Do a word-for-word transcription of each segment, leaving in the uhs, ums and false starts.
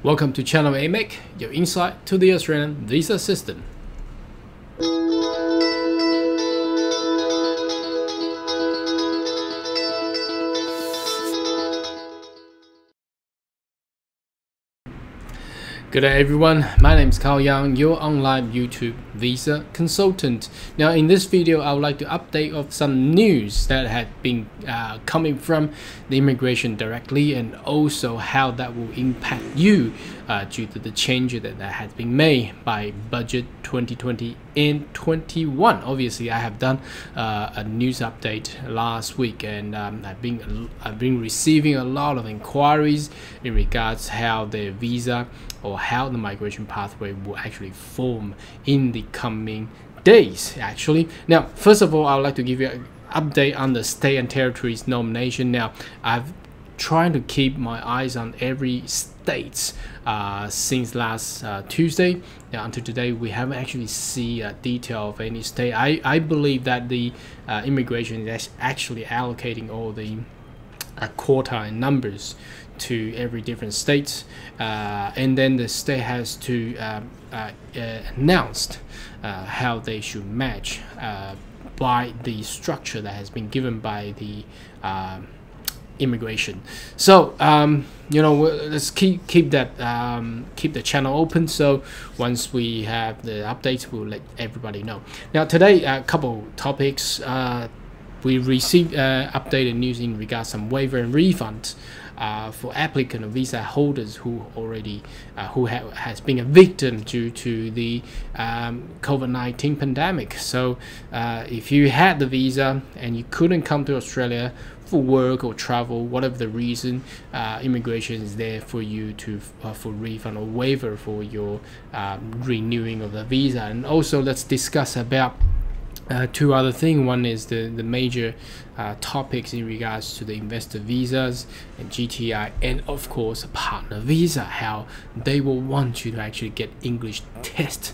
Welcome to Channel A M E C, your insight to the Australian visa system. Good day everyone, my name is Karl Yang, your online YouTube visa consultant. Now in this video, I would like to update of some news that had been uh, coming from the immigration directly, and also how that will impact you uh, due to the changes that, that has been made by budget twenty twenty and twenty-one. Obviously, I have done uh, a news update last week, and um, I've been I've been receiving a lot of inquiries in regards how the visa or how the migration pathway will actually form in the coming days. Actually, now first of all, I would like to give you an update on the state and territories nomination. Now, I've trying to keep my eyes on every state uh, since last uh, Tuesday. Now, until today, we haven't actually seen a detail of any state. I, I believe that the uh, immigration is actually allocating all the uh, quota in numbers to every different state, uh, and then the state has to uh, uh, uh, announced uh, how they should match uh, by the structure that has been given by the uh, immigration. So um, you know, let's keep keep that um, keep the channel open. So once we have the updates, we'll let everybody know. Now today, a couple topics. Uh, we received uh, updated news in regards to some waiver and refund uh, for applicant or visa holders who already uh, who ha has been a victim due to the um, COVID nineteen pandemic. So uh, if you had the visa and you couldn't come to Australia for work or travel, whatever the reason, uh, immigration is there for you to uh, for refund or waiver for your uh, renewing of the visa. And also, let's discuss about uh, two other things. One is the the major uh, topics in regards to the investor visas and G T I, and of course partner visa, how they will want you to actually get English test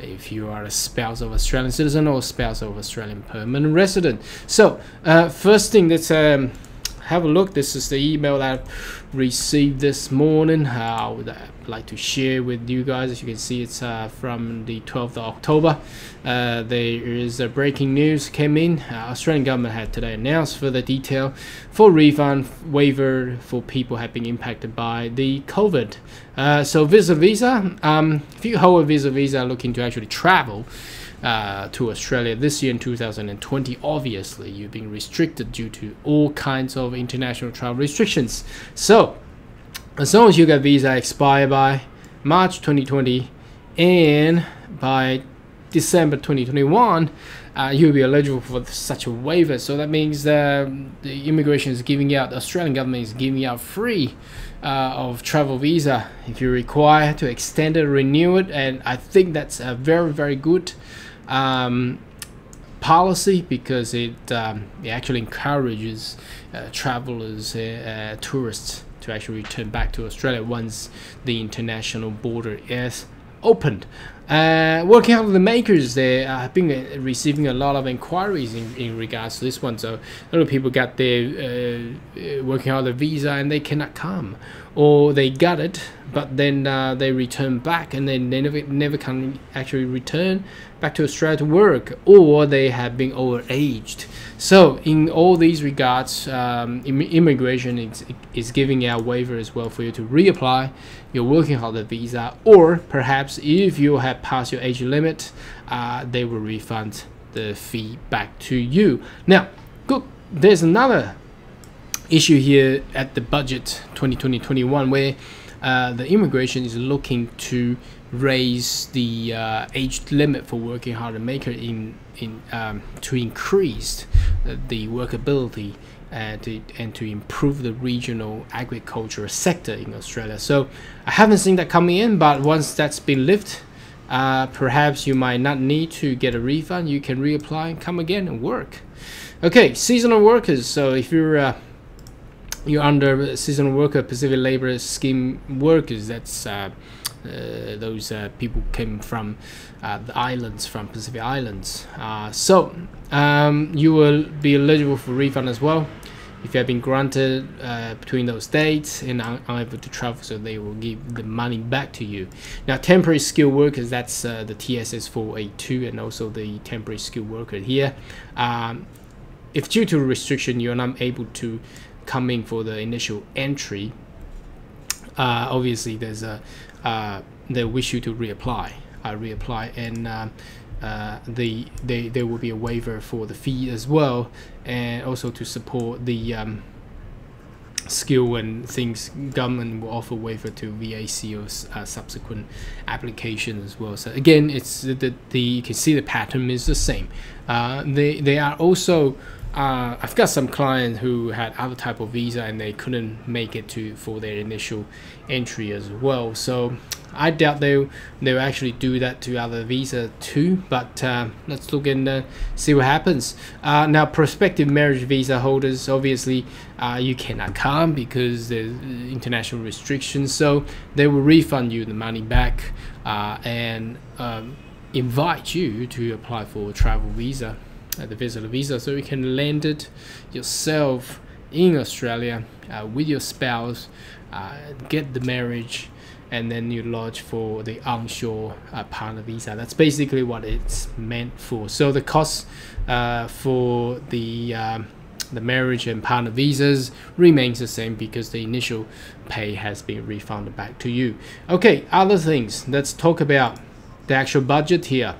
if you are a spouse of Australian citizen or spouse of Australian permanent resident. So uh, first thing, let's um, have a look. This is the email that I received this morning. How uh, would I like to share with you guys? As you can see, it's uh, from the twelfth of October. Uh, there is a breaking news came in. Uh, Australian government had today announced further detail for refund waiver for people have been impacted by the COVID. Uh, so visa visa. Um, if you hold a visa visa looking to actually travel Uh, to Australia this year in two thousand twenty, obviously you've been restricted due to all kinds of international travel restrictions. So as long as you got visa expire by March twenty twenty and by December twenty twenty-one, uh, you'll be eligible for such a waiver. So that means uh, the immigration is giving out, the Australian government is giving out free uh, of travel visa if you require to extend it, renew it. And I think that's a very, very good Um, policy, because it, um, it actually encourages uh, travelers, uh, uh, tourists to actually return back to Australia once the international border is opened. Uh, working out with the makers, they uh, have been uh, receiving a lot of inquiries in, in regards to this one. So a lot of people got their uh, working out the visa and they cannot come, or they got it but then uh, they return back and then they never never can actually return back to Australia to work, or they have been overaged. So in all these regards, um, immigration is, is giving out waiver as well for you to reapply your working holiday visa, or perhaps if you have passed your age limit, uh, they will refund the fee back to you. Now, good, there's another issue here at the budget twenty twenty twenty-one where uh, the immigration is looking to raise the uh, age limit for working holiday maker in in um, to increase the workability and to, and to improve the regional agricultural sector in Australia. So I haven't seen that coming in, but once that's been lifted, uh, perhaps you might not need to get a refund. You can reapply and come again and work. Okay, seasonal workers. So if you're uh, you're under seasonal worker, Pacific Labour Scheme workers, that's uh, Uh, those uh, people came from uh, the islands, from Pacific Islands. Uh, so um, you will be eligible for refund as well if you have been granted uh, between those dates and are unable to travel, so they will give the money back to you. Now, temporary skilled workers, that's uh, the T S S four eighty-two and also the temporary skilled worker here. Um, if due to restriction you're not able to come in for the initial entry, uh, obviously there's a uh, they wish you to reapply, uh, reapply, and um, Uh, the they there will be a waiver for the fee as well, and also to support the um, skill and things, government will offer waiver to V A C or uh, subsequent applications as well. So again, it's the, the you can see the pattern is the same. Uh, they they are also uh, I've got some clients who had other type of visa and they couldn't make it to for their initial entry as well. So I doubt they'll, they'll actually do that to other visa too, but uh, let's look and uh, see what happens. Uh, now, prospective marriage visa holders, obviously uh, you cannot come because there's international restrictions, so they will refund you the money back uh, and um, invite you to apply for a travel visa, uh, the visitor visa, so you can land it yourself in Australia uh, with your spouse, uh, get the marriage, and then you lodge for the onshore uh, partner visa. That's basically what it's meant for. So the costs uh, for the um, the marriage and partner visas remains the same because the initial pay has been refunded back to you. Okay, other things. Let's talk about the actual budget here.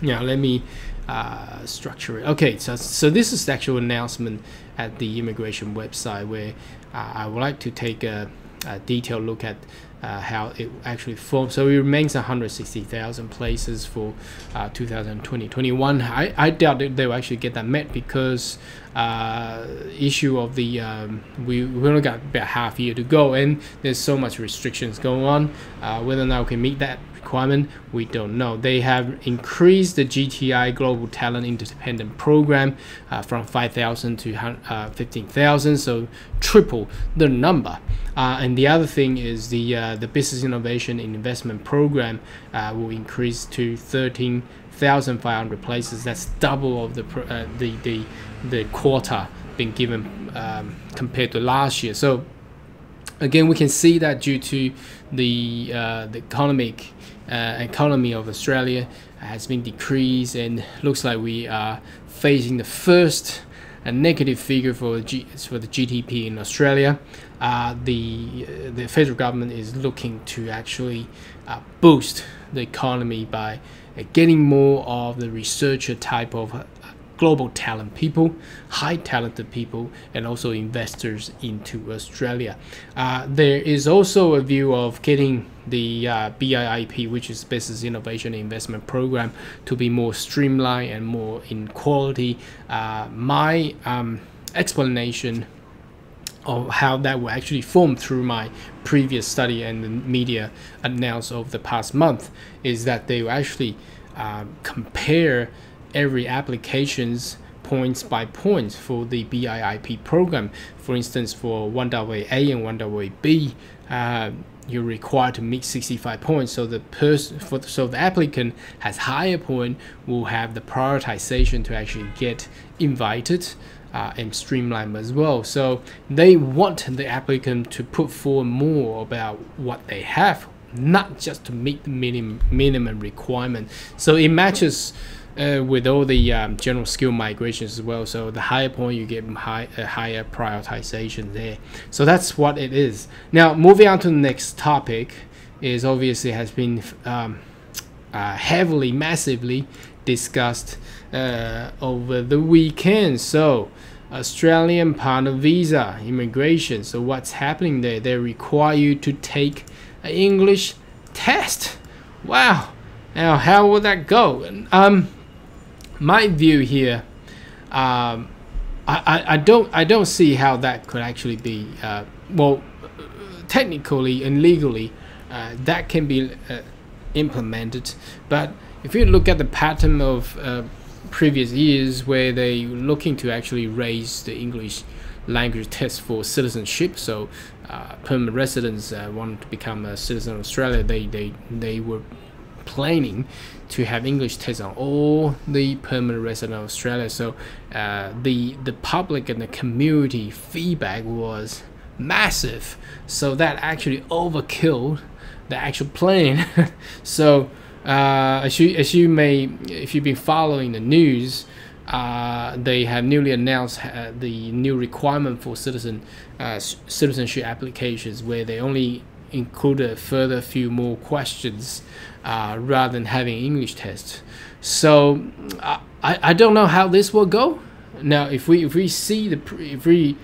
Now let me uh, structure it. Okay, so so this is the actual announcement at the immigration website where uh, I would like to take a, a detailed look at Uh, how it actually forms. So it remains one hundred sixty thousand places for uh, two thousand twenty twenty-one. I, I doubt that they will actually get that met because uh, issue of the um, we we only got about half year to go and there's so much restrictions going on. Uh, whether or not we can meet that requirement, we don't know. They have increased the G T I Global Talent Independent Program uh, from five thousand to uh, fifteen thousand, so triple the number. Uh, and the other thing is the uh, the Business Innovation and Investment Program uh, will increase to thirteen thousand five hundred places. That's double of the uh, the, the the quota being given um, compared to last year. So again, we can see that due to the uh, the economic uh, economy of Australia has been decreased, and looks like we are facing the first a negative figure for G for the G D P in Australia. Uh, the the federal government is looking to actually uh, boost the economy by uh, getting more of the researcher type of uh, global talent people, high talented people, and also investors into Australia. Uh, there is also a view of getting the uh, B I I P, which is Business Innovation Investment Program, to be more streamlined and more in quality. Uh, my um, explanation of how that will actually form through my previous study and the media announced over the past month is that they will actually uh, compare every application's points by points for the B I I P program. For instance, for one double A and one double A B, uh, you're required to meet sixty-five points. So the person, for the, so the applicant has higher point will have the prioritization to actually get invited uh, and streamlined as well. So they want the applicant to put forward more about what they have, not just to meet the minimum minimum requirement. So it matches Uh, with all the um, general skill migrations as well, so the higher point you get high, a higher prioritization there. So that's what it is. Now moving on to the next topic is obviously has been um, uh, heavily, massively discussed uh, over the weekend. So Australian partner visa immigration. So what's happening there? They require you to take an English test. Wow. Now how will that go? Um. My view here, um, I, I, I don't I don't see how that could actually be uh, well, technically and legally uh, that can be uh, implemented. But if you look at the pattern of uh, previous years where they were looking to actually raise the English language test for citizenship, so uh, permanent residents uh, wanted to become a citizen of Australia, they they they were planning to have English tests on all the permanent residents of Australia. So uh, the the public and the community feedback was massive, so that actually overkilled the actual plan. So uh, as you as you may, if you've been following the news, uh, they have newly announced uh, the new requirement for citizen uh, citizenship applications, where they only include a further few more questions uh, rather than having English tests. So I, I don't know how this will go. Now, if we if we see the if we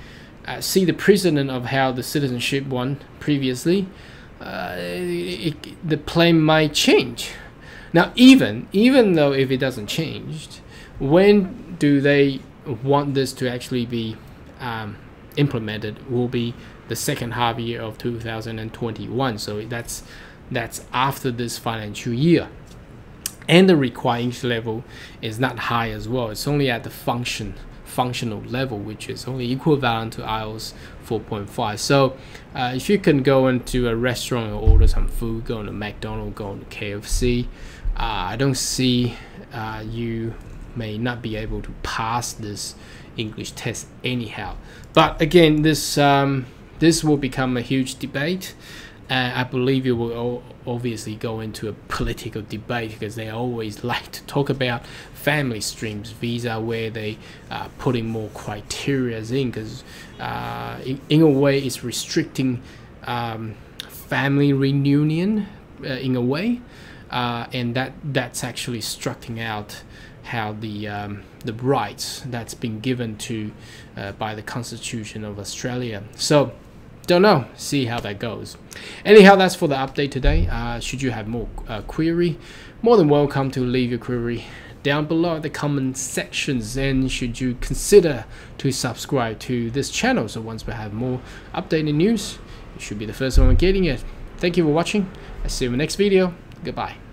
uh, see the precedent of how the citizenship one previously, uh, it, it, the plan might change. Now, even even though if it doesn't change, when do they want this to actually be um, implemented? Will be the second half year of two thousand twenty-one, so that's that's after this financial year, and the required English level is not high as well. It's only at the function functional level, which is only equivalent to I E L T S four point five. So uh, if you can go into a restaurant or order some food, go to McDonald's, go to K F C, uh, I don't see uh, you may not be able to pass this English test anyhow. But again, this um, this will become a huge debate, and I believe it will obviously go into a political debate, because they always like to talk about family streams visa, where they uh, put in more criteria in, because uh, in, in a way it's restricting um, family reunion uh, in a way, uh, and that that's actually striking out how the um, the rights that's been given to uh, by the Constitution of Australia. So don't know, see how that goes. Anyhow, that's for the update today. Uh, should you have more uh, query, more than welcome to leave your query down below in the comment sections, and should you consider to subscribe to this channel, so once we have more updated news, you should be the first one getting it. Thank you for watching. I'll see you in the next video. Goodbye.